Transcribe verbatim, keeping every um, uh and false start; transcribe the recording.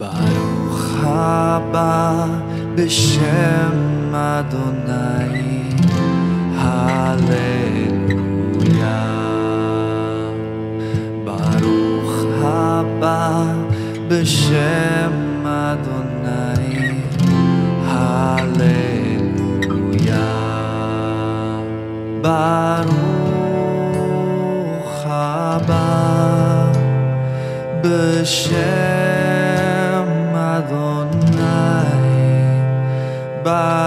Barukh haba b'shem Adonai, Hallelujah. Barukh haba b'shem Adonai, Hallelujah. Barukh haba b'shem Adonai. Bye.